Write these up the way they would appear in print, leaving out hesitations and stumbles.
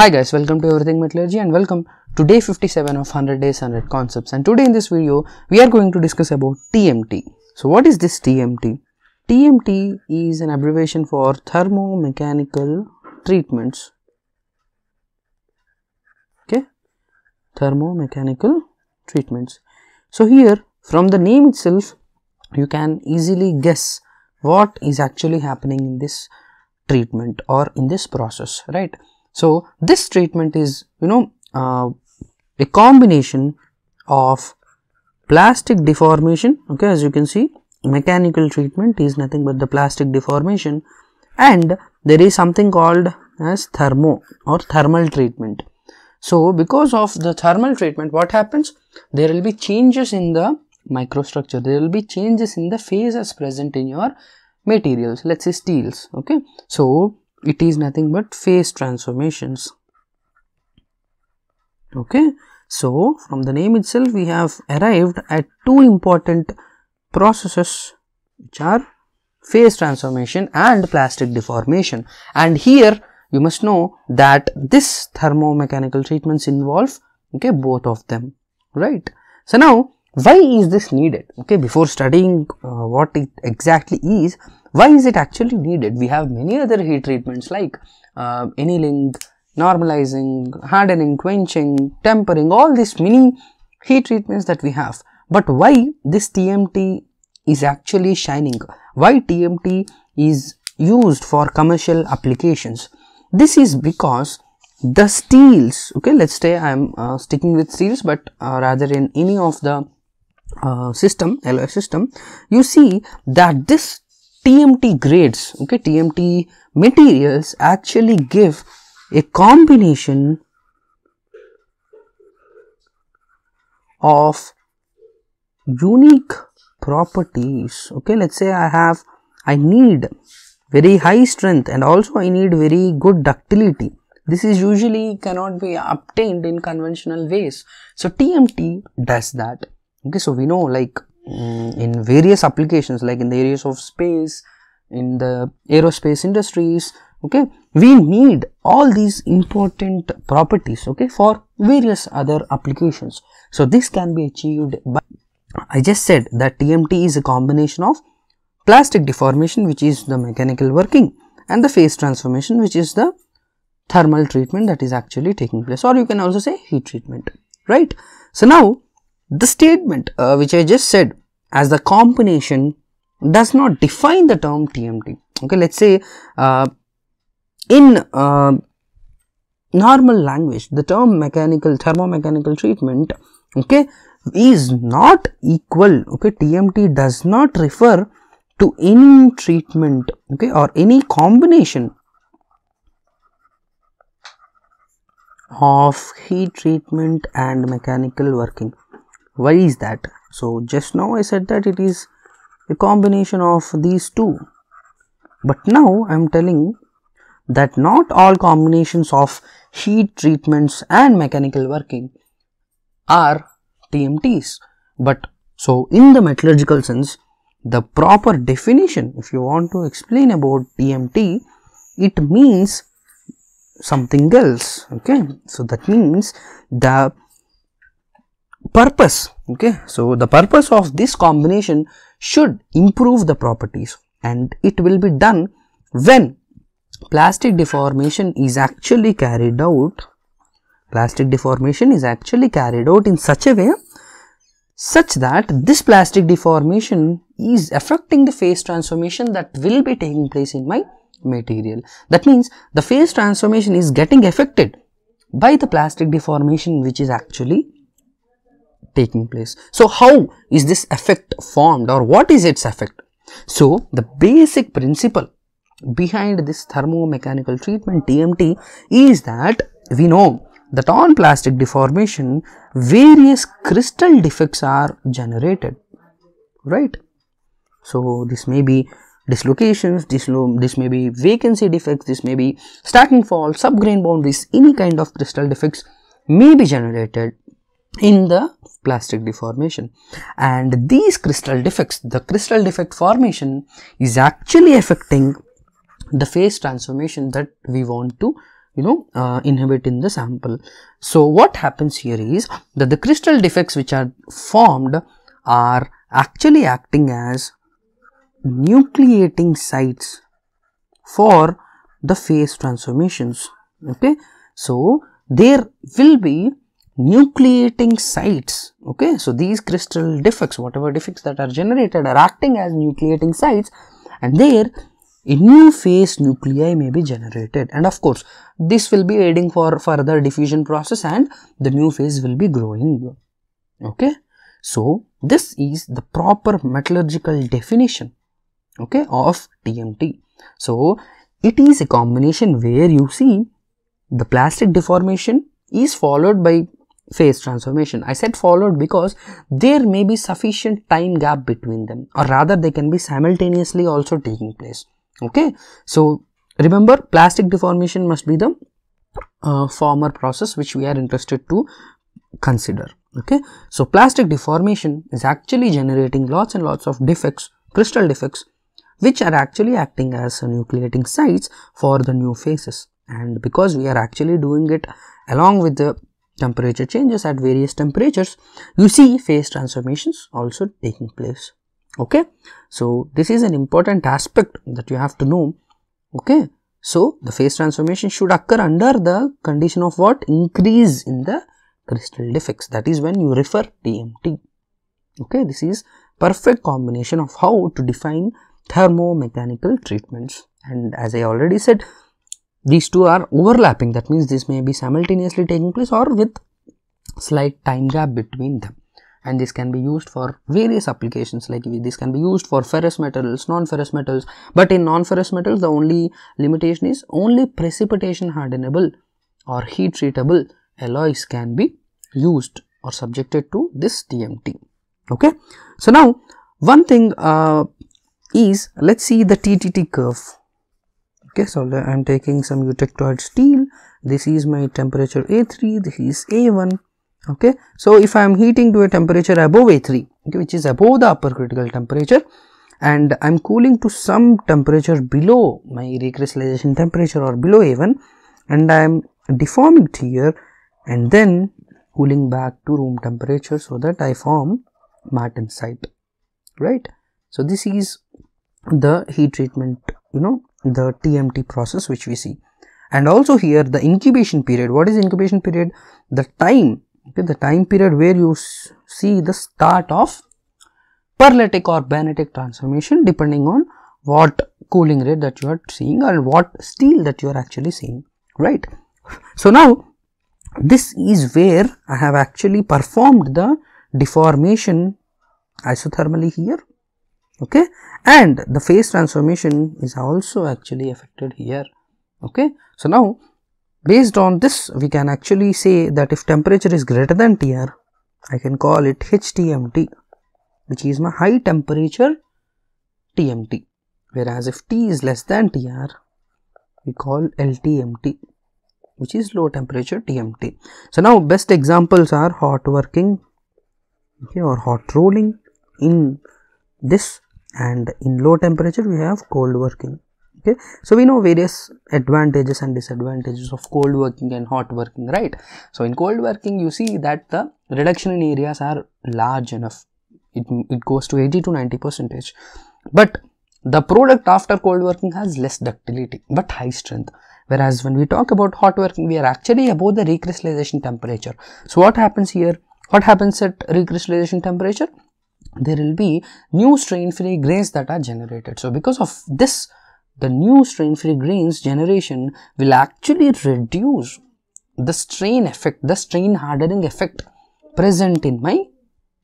Hi guys, welcome to Everything Metallurgy and welcome to day 57 of 100 Days 100 Concepts. And today in this video, we are going to discuss about TMT. So what is this TMT? TMT is an abbreviation for Thermo Mechanical Treatments. Okay, Thermo Mechanical Treatments. So here, from the name itself, you can easily guess what is actually happening in this treatment or in this process, right? So, this treatment is, a combination of plastic deformation, okay, as you can see, mechanical treatment is nothing but the plastic deformation, and there is something called as thermo or thermal treatment. So, because of the thermal treatment, what happens? There will be changes in the microstructure, there will be changes in the phases present in your materials, let's say steels, okay. So, it is nothing but phase transformations, okay. So, from the name itself, we have arrived at two important processes, which are phase transformation and plastic deformation. And here you must know that this thermo-mechanical treatments involve, okay, both of them, right. So, now why is this needed? Okay, before studying what it exactly is, why is it actually needed? We have many other heat treatments like annealing, normalizing, hardening, quenching, tempering, all these many heat treatments that we have. But why this TMT is actually shining? Why TMT is used for commercial applications? This is because the steels, okay, let's say I am sticking with steels, but rather in any of the alloy system, you see that this TMT grades, okay, TMT materials actually give a combination of unique properties, okay. Let's say I need very high strength and also I need very good ductility. This is usually cannot be obtained in conventional ways. So, TMT does that, okay. So, we know like in various applications like in the areas of space, in the aerospace industries, okay, we need all these important properties, okay, for various other applications. So, this can be achieved by, I just said that TMT is a combination of plastic deformation, which is the mechanical working, and the phase transformation, which is the thermal treatment that is actually taking place, or you can also say heat treatment, right. So, now the statement which I just said as the combination does not define the term TMT, okay. Let's say in normal language, the term thermo-mechanical treatment, okay, is not equal, okay. TMT does not refer to any treatment, okay, or any combination of heat treatment and mechanical working. Why is that? So, just now I said that it is a combination of these two, but now I am telling that not all combinations of heat treatments and mechanical working are TMTs. But so, in the metallurgical sense, the proper definition, if you want to explain about TMT, it means something else, okay. So, that means the purpose, okay. So, the purpose of this combination should improve the properties, and it will be done when plastic deformation is actually carried out. Plastic deformation is actually carried out in such a way such that this plastic deformation is affecting the phase transformation that will be taking place in my material. That means the phase transformation is getting affected by the plastic deformation which is actually taking place. So, how is this effect formed, or what is its effect? So, the basic principle behind this thermo-mechanical treatment TMT is that we know that on plastic deformation, various crystal defects are generated, right. So, this may be dislocations, this may be vacancy defects, this may be stacking faults, subgrain boundaries, any kind of crystal defects may be generated in the plastic deformation. And these crystal defects, the crystal defect formation is actually affecting the phase transformation that we want to inhibit in the sample. So what happens here is that the crystal defects which are formed are actually acting as nucleating sites for the phase transformations. Okay, so there will be nucleating sites. Okay, so these crystal defects, whatever defects that are generated, are acting as nucleating sites, and there a new phase nuclei may be generated, and of course this will be aiding for further diffusion process and the new phase will be growing. Okay, so this is the proper metallurgical definition, okay, of TMT. So it is a combination where you see the plastic deformation is followed by phase transformation. I said followed because there may be sufficient time gap between them, or rather they can be simultaneously also taking place. Okay, so remember, plastic deformation must be the former process which we are interested to consider. Okay, so plastic deformation is actually generating lots and lots of defects, crystal defects, which are actually acting as nucleating sites for the new phases. And because we are actually doing it along with the temperature changes at various temperatures, you see phase transformations also taking place. Okay, so this is an important aspect that you have to know. Okay, so the phase transformation should occur under the condition of what? Increase in the crystal defects. That is when you refer TMT. Okay, this is perfect combination of how to define thermo mechanical treatments. And as I already said, these two are overlapping. That means this may be simultaneously taking place or with slight time gap between them. And this can be used for various applications, like this can be used for ferrous metals, non-ferrous metals. But in non-ferrous metals, the only limitation is only precipitation hardenable or heat treatable alloys can be used or subjected to this TMT. Okay, so now one thing is, let's see the TTT curve. Okay, so I am taking some eutectoid steel. This is my temperature A3, this is A1. Okay, so if I am heating to a temperature above A3, okay, which is above the upper critical temperature, and I am cooling to some temperature below my recrystallization temperature or below A1, and I am deforming it here and then cooling back to room temperature so that I form martensite, right? So this is the heat treatment, the TMT process which we see. And also here the incubation period. What is incubation period? The time, okay, the time period where you see the start of perlitic or bainitic transformation, depending on what cooling rate that you are seeing and what steel that you are actually seeing, right? So now this is where I have actually performed the deformation isothermally here. Okay, and the phase transformation is also actually affected here. Okay, so now based on this, we can actually say that if temperature is greater than TR, I can call it HTMT, which is my high temperature TMT, whereas if T is less than TR, we call LTMT, which is low temperature TMT. So now best examples are hot working, okay, or hot rolling in this, and in low temperature we have cold working. Okay, so we know various advantages and disadvantages of cold working and hot working, right? So in cold working you see that the reduction in areas are large enough, it goes to 80 to 90%, but the product after cold working has less ductility but high strength. Whereas when we talk about hot working, we are actually above the recrystallization temperature. So what happens here? What happens at recrystallization temperature? There will be new strain-free grains that are generated. So because of this, the new strain-free grains generation will actually reduce the strain effect, the strain hardening effect present in my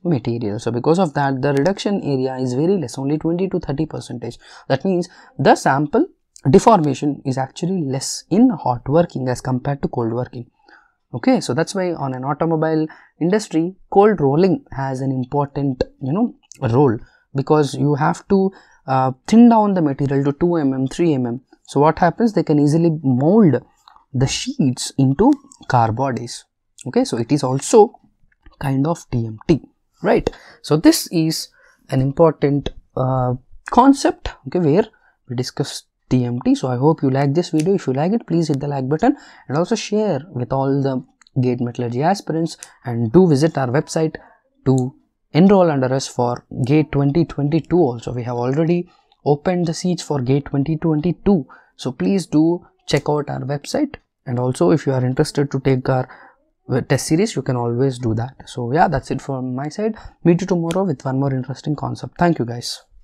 material. So because of that, the reduction area is very less, only 20 to 30%. That means the sample deformation is actually less in hot working as compared to cold working. Okay, so that's why on an automobile industry, cold rolling has an important, role, because you have to thin down the material to 2 mm, 3 mm. So what happens? They can easily mold the sheets into car bodies. Okay, so it is also kind of TMT, right? So this is an important concept, okay, where we discuss TMT. So I hope you like this video. If you like it, please hit the like button and also share with all the GATE Metallurgy aspirants, and do visit our website to enroll under us for GATE 2022 also. We have already opened the seats for GATE 2022. So please do check out our website, and also if you are interested to take our test series, you can always do that. So yeah, that's it from my side. Meet you tomorrow with one more interesting concept. Thank you guys.